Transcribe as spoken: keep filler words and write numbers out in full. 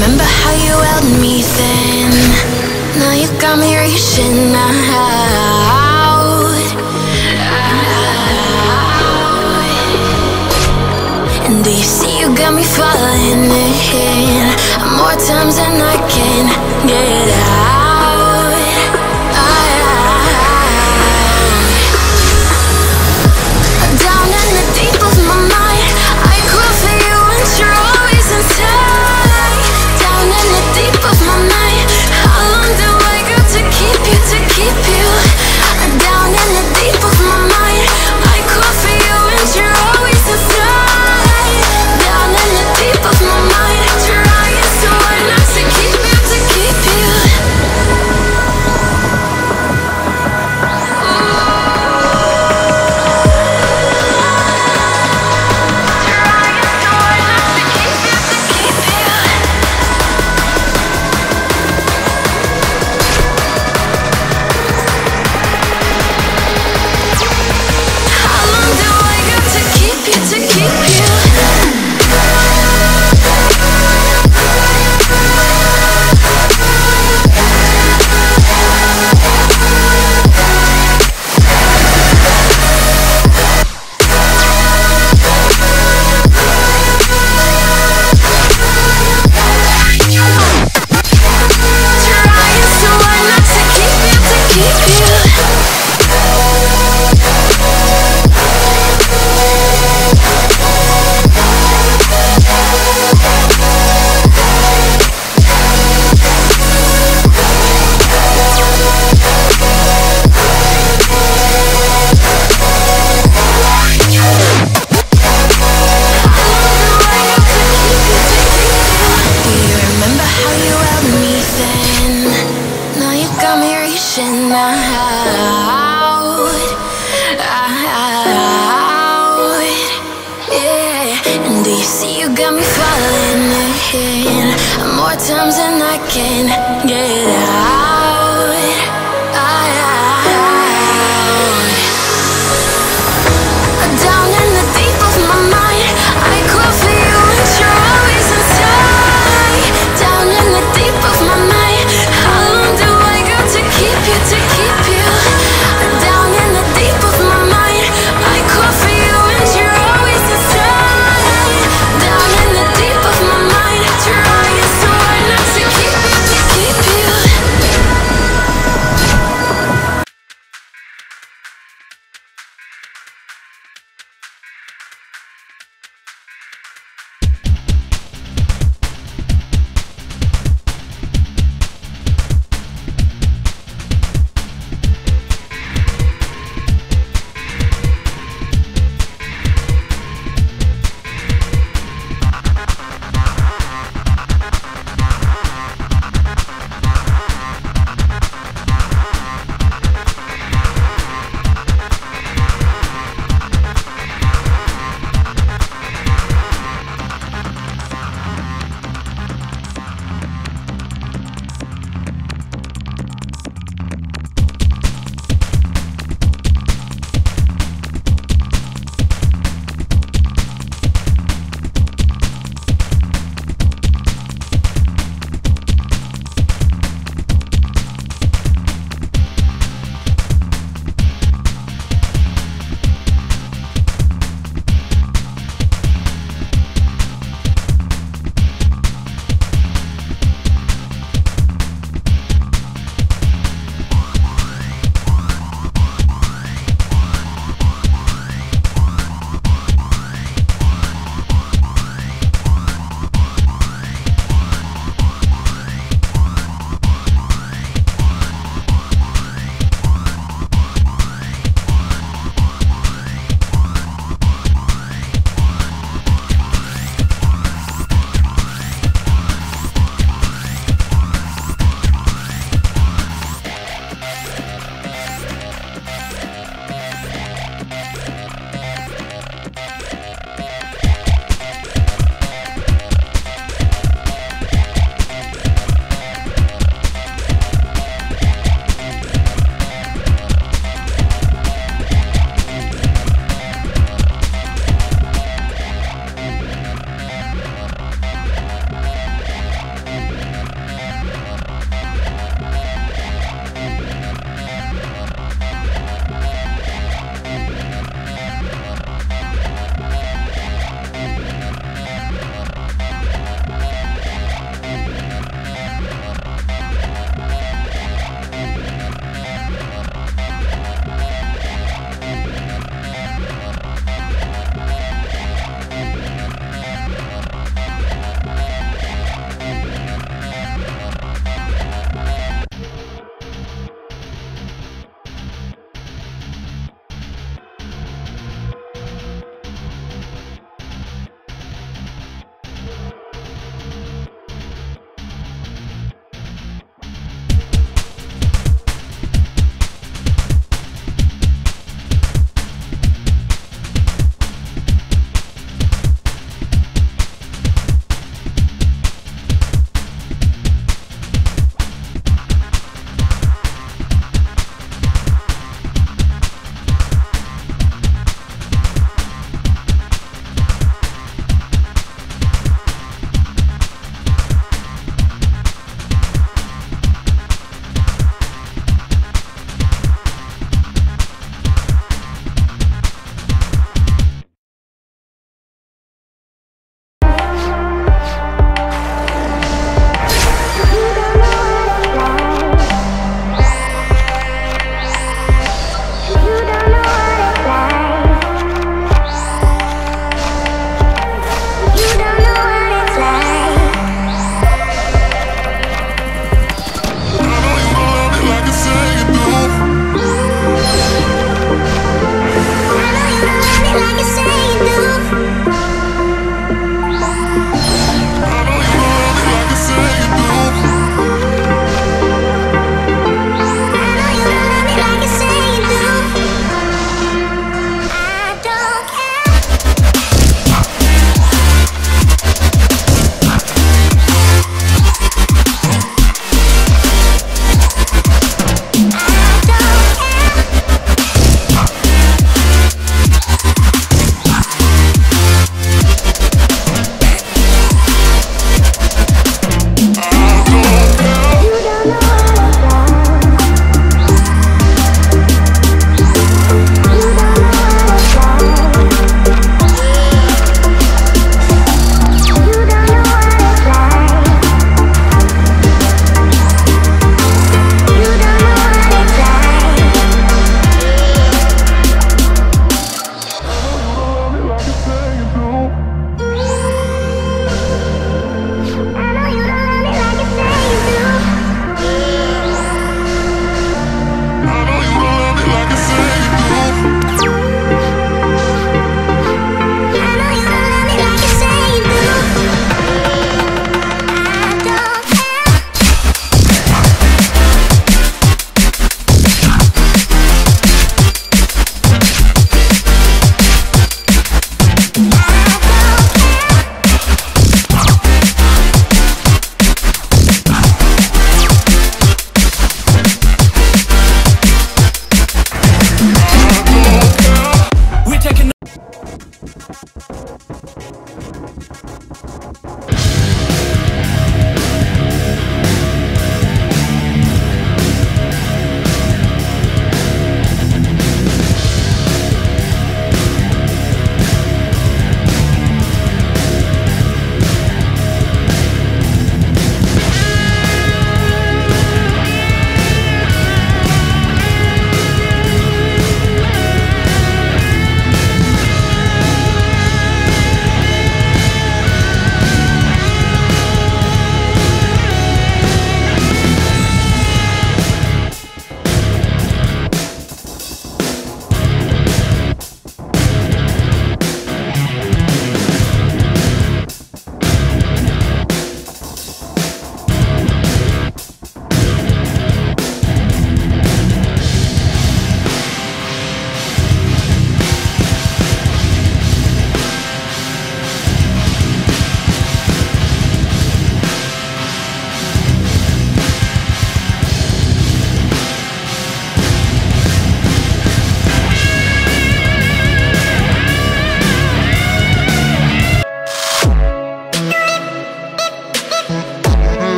Remember how you held me then? Now you got me reaching out, out. And do you see you got me falling in more times than I can get out, out. Down in the deep of my mind, I crawl for you and you're always inside. In the deep of my mind, how long do I got to keep you, to keep you? Down in the deep of my mind, I call for you and you're always inside. Down in the deep of my mind, trying so hard not to keep you, to keep you. More times than I can get out.